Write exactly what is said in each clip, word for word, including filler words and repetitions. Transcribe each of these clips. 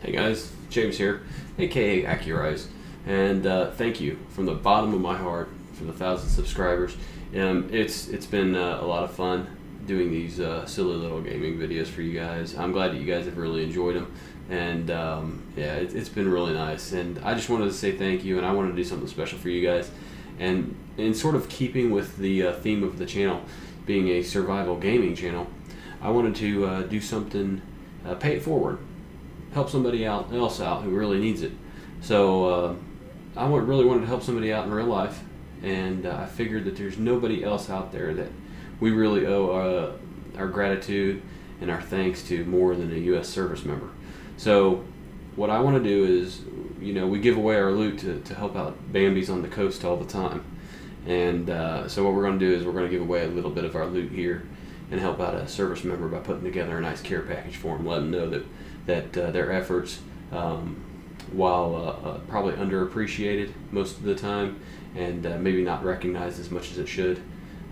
Hey guys, James here, aka Accurize, and uh, thank you from the bottom of my heart for the thousand subscribers. Um, it's it's been uh, a lot of fun doing these uh, silly little gaming videos for you guys. I'm glad that you guys have really enjoyed them, and um, yeah, it, it's been really nice. And I just wanted to say thank you, and I wanted to do something special for you guys. And in sort of keeping with the uh, theme of the channel, being a survival gaming channel, I wanted to uh, do something, uh, pay it forward. Help somebody out, else out who really needs it. So uh, I really wanted to help somebody out in real life, and uh, I figured that there's nobody else out there that we really owe uh, our gratitude and our thanks to more than a U S service member. So what I want to do is, you know, we give away our loot to, to help out Bambies on the coast all the time. And uh, so what we're going to do is we're going to give away a little bit of our loot here and help out a service member by putting together a nice care package for them, let them know that that uh, their efforts, um, while uh, uh, probably underappreciated most of the time and uh, maybe not recognized as much as it should,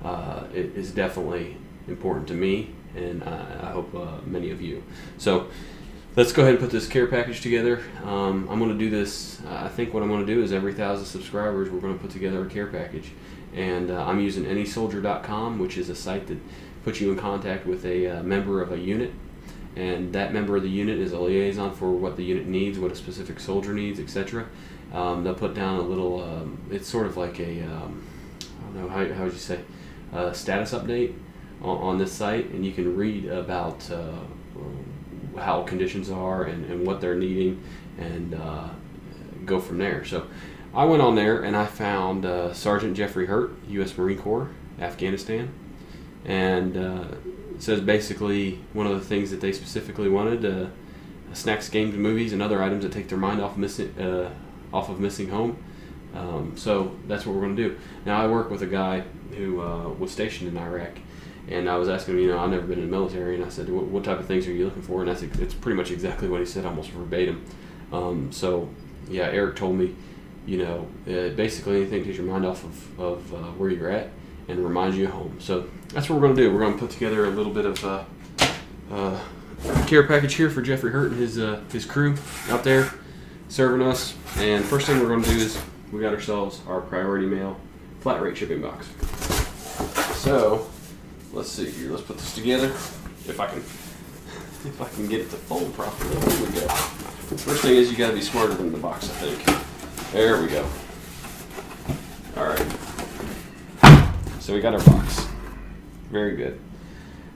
uh, it is definitely important to me, and I, I hope uh, many of you. So let's go ahead and put this care package together. Um, I'm going to do this, uh, I think what I'm going to do is every thousand subscribers we're going to put together a care package. And uh, I'm using any soldier dot com, which is a site that puts you in contact with a uh, member of a unit. And that member of the unit is a liaison for what the unit needs, what a specific soldier needs, et cetera. Um, they'll put down a little, um, it's sort of like a, um, I don't know, how, how would you say, a status update on, on this site. And you can read about uh, how conditions are and, and what they're needing, and uh, go from there. So I went on there and I found uh, Sergeant Jeffrey Hurt, U S Marine Corps, Afghanistan. And uh, it says basically one of the things that they specifically wanted: uh, snacks, games, movies, and other items that take their mind off missing, uh, off of missing home. Um, so that's what we're going to do. Now, I work with a guy who uh, was stationed in Iraq, and I was asking him, you know, I've never been in the military, and I said, what, what type of things are you looking for? And that's it's pretty much exactly what he said, almost verbatim. Um, so yeah, Eric told me, you know, uh, basically anything that takes your mind off of, of uh, where you're at and reminds you of home. So that's what we're going to do. We're going to put together a little bit of uh, uh, care package here for Jeffrey Hurt and his uh, his crew out there serving us. And first thing we're going to do is we got ourselves our priority mail flat rate shipping box. So let's see here. Let's put this together. If I can, if I can get it to fold properly. Here we go. First thing is you got to be smarter than the box, I think. There we go. All right. So we got our box. Very good.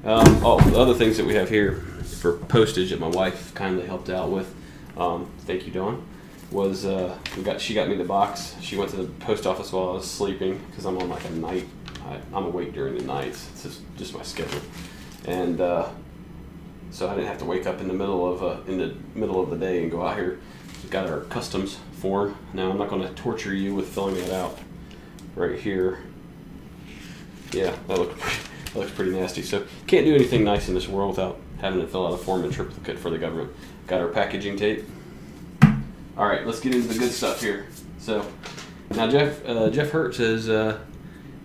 Um, oh, the other things that we have here for postage that my wife kindly helped out with, um, thank you, Dawn, was uh, we got she got me the box. She went to the post office while I was sleeping because I'm on like a night. I, I'm awake during the nights. It's just, just my schedule, and uh, so I didn't have to wake up in the middle of uh, in the middle of the day and go out here. We've got our customs form. Now I'm not going to torture you with filling that out right here. Yeah, that, looked pretty, that looks pretty nasty. So can't do anything nice in this world without having to fill out a form in triplicate for the government. Got our packaging tape. All right, let's get into the good stuff here. So now Jeff uh, Jeff Hurt says uh,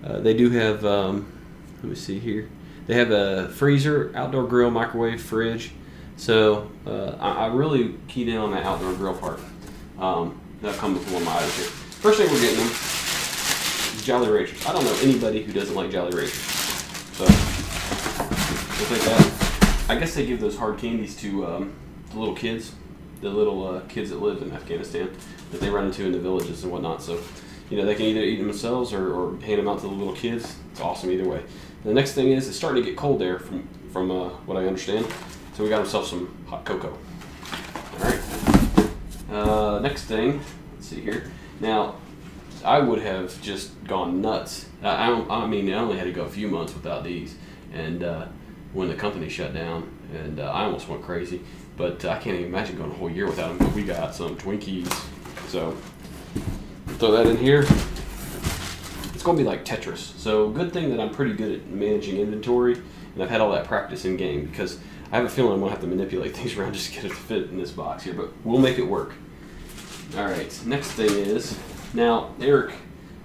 uh, they do have, um, let me see here, they have a freezer, outdoor grill, microwave, fridge. So uh, I, I really keyed in on the outdoor grill part. Um, that comes with one of my items here. First thing we're getting them. Jolly Ranchers. I don't know anybody who doesn't like Jolly Ranchers. So, we'll take that. I guess they give those hard candies to um, the little kids, the little uh, kids that live in Afghanistan that they run into in the villages and whatnot. So, you know, they can either eat them themselves or, or hand them out to the little kids. It's awesome either way. The next thing is it's starting to get cold there, from from uh, what I understand. So we got ourselves some hot cocoa. All right. Uh, next thing, let's see here. Now, I would have just gone nuts. I, don't, I mean, I only had to go a few months without these, and uh, when the company shut down, and uh, I almost went crazy. But uh, I can't even imagine going a whole year without them. But we got some Twinkies, so throw that in here. It's going to be like Tetris. So good thing that I'm pretty good at managing inventory, and I've had all that practice in game because I have a feeling I'm going to have to manipulate things around just to get it to fit in this box here. But we'll make it work. All right. Next thing is. Now, Eric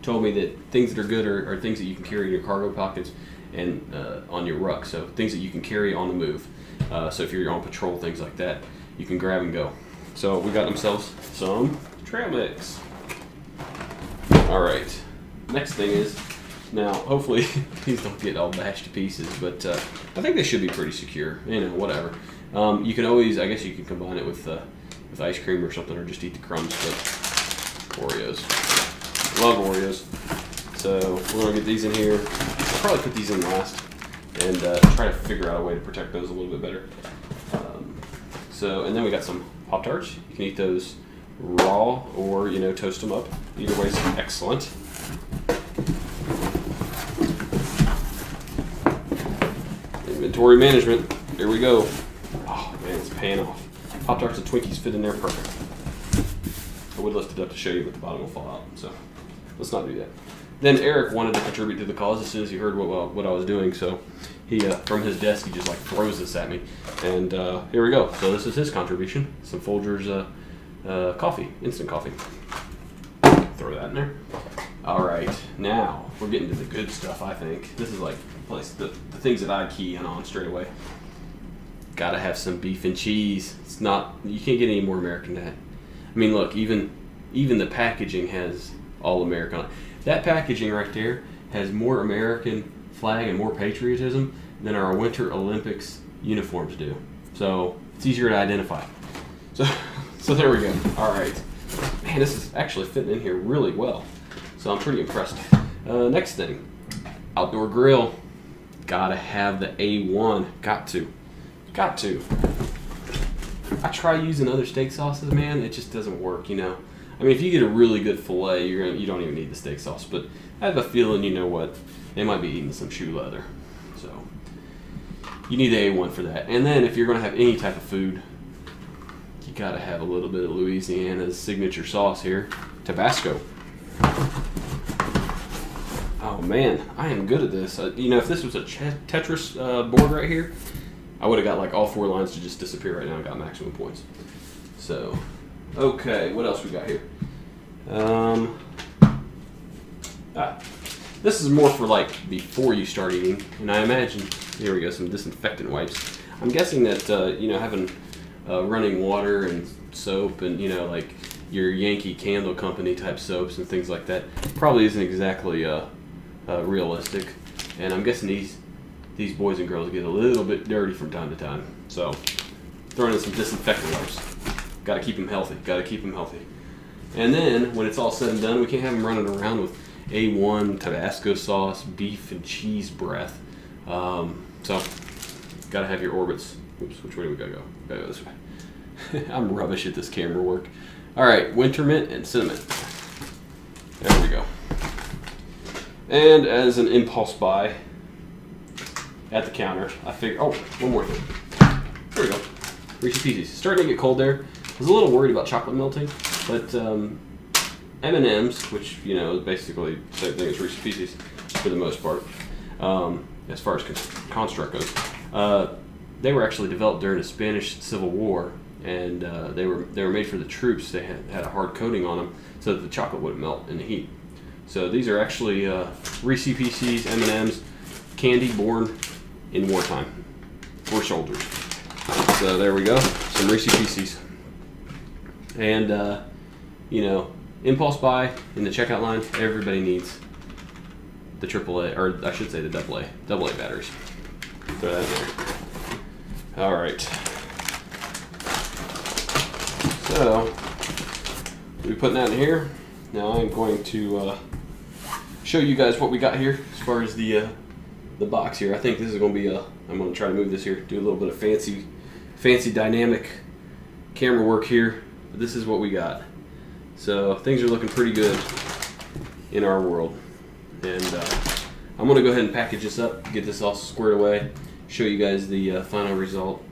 told me that things that are good are, are things that you can carry in your cargo pockets and uh, on your ruck, so things that you can carry on the move. Uh, so if you're on patrol, things like that, you can grab and go. So we got themselves some trail mix. All right, next thing is, now hopefully these don't get all bashed to pieces, but uh, I think they should be pretty secure, you know, whatever. Um, you can always, I guess you can combine it with, uh, with ice cream or something, or just eat the crumbs, but Oreos. Love Oreos. So we're gonna get these in here. I'll probably put these in last and uh, try to figure out a way to protect those a little bit better. Um, so, and then we got some Pop-Tarts. You can eat those raw or, you know, toast them up. Either way is excellent. Inventory management, here we go. Oh man, it's paying off. Pop-Tarts and Twinkies fit in there perfect. I would lift it up to show you, but the bottom will fall out, so let's not do that. Then Eric wanted to contribute to the cause as soon as he heard what, what, what I was doing, so he, uh, from his desk, he just like throws this at me, and uh, here we go. So this is his contribution, some Folgers uh, uh, coffee, instant coffee. Throw that in there. All right, now we're getting to the good stuff, I think. This is like the, place, the, the things that I key in on straight away. Gotta have some beef and cheese. It's not, you can't get any more American than that. I mean, look, even, even the packaging has all American on it. That packaging right there has more American flag and more patriotism than our Winter Olympics uniforms do. So it's easier to identify. So, so there we go. All right. Man, this is actually fitting in here really well. So I'm pretty impressed. Uh, next thing, outdoor grill. Gotta have the A one. Got to. Got to. I try using other steak sauces, man. It just doesn't work, you know. I mean, if you get a really good fillet, you're gonna, you don't even need the steak sauce. But I have a feeling, you know what, they might be eating some shoe leather. So you need the A one for that. And then if you're gonna have any type of food, you gotta have a little bit of Louisiana's signature sauce here, Tabasco. Oh man, I am good at this. Uh, you know, if this was a Tetris uh, board right here, I would have got like all four lines to just disappear right now and got maximum points. So. Okay, what else we got here? Um, ah, this is more for like before you start eating, and I imagine, here we go, some disinfectant wipes. I'm guessing that, uh, you know, having uh, running water and soap and, you know, like your Yankee Candle Company type soaps and things like that probably isn't exactly uh, uh, realistic. And I'm guessing these, these boys and girls get a little bit dirty from time to time. So, throwing in some disinfectant wipes. Got to keep them healthy. Got to keep them healthy. And then, when it's all said and done, we can't have them running around with A one, Tabasco sauce, beef and cheese breath. Um, so, got to have your Orbits. Oops, which way do we got to go? Got to go this way. I'm rubbish at this camera work. All right, winter mint and cinnamon. There we go. And as an impulse buy at the counter, I figure, oh, one more thing. There we go. Reese's Pieces. Starting to get cold there. I was a little worried about chocolate melting, but um, M and M's, which, you know, is basically the same thing as Reese's Pieces for the most part, um, as far as construct goes, uh, they were actually developed during the Spanish Civil War, and uh, they were they were made for the troops. They had, had a hard coating on them so that the chocolate wouldn't melt in the heat. So these are actually uh, Reese's Pieces, M and M's, candy born in wartime for soldiers. So there we go, some Reese's Pieces. And, uh, you know, impulse buy in the checkout line, everybody needs the triple A, or I should say the double A, double A batteries. Throw that in there. All right. So, we're putting that in here. Now I'm going to uh, show you guys what we got here as far as the, uh, the box here. I think this is going to be a, I'm going to try to move this here, do a little bit of fancy, fancy dynamic camera work here. This is what we got. So things are looking pretty good in our world. And uh, I'm gonna go ahead and package this up, get this all squared away, show you guys the uh, final result.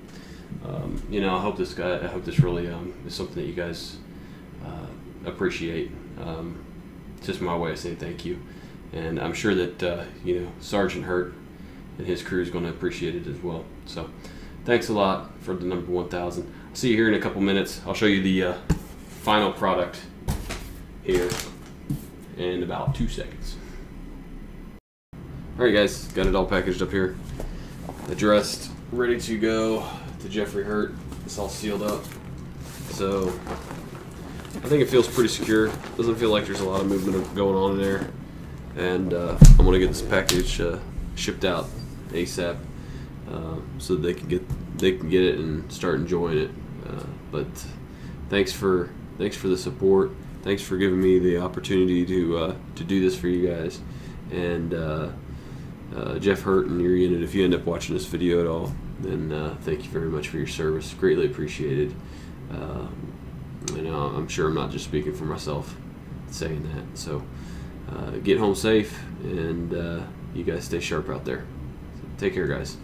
Um, you know, I hope this guy, I hope this really um, is something that you guys uh, appreciate. Um, it's just my way of saying thank you. And I'm sure that, uh, you know, Sergeant Hurt and his crew is gonna appreciate it as well. So thanks a lot for the number one thousand. See you here in a couple minutes. I'll show you the uh, final product here in about two seconds. All right, guys, got it all packaged up here, addressed, ready to go to Jeffrey Hurt. It's all sealed up. So I think it feels pretty secure. Doesn't feel like there's a lot of movement going on in there. And uh, I'm gonna get this package uh, shipped out ASAP uh, so they can get they can get it and start enjoying it. Uh, but thanks for thanks for the support. Thanks for giving me the opportunity to uh, to do this for you guys. And uh, uh, Jeff Hurt and your unit, if you end up watching this video at all, then uh, thank you very much for your service. Greatly appreciated. Uh, and uh, I'm sure I'm not just speaking for myself saying that. So. Uh, get home safe, and uh, you guys stay sharp out there. So take care, guys.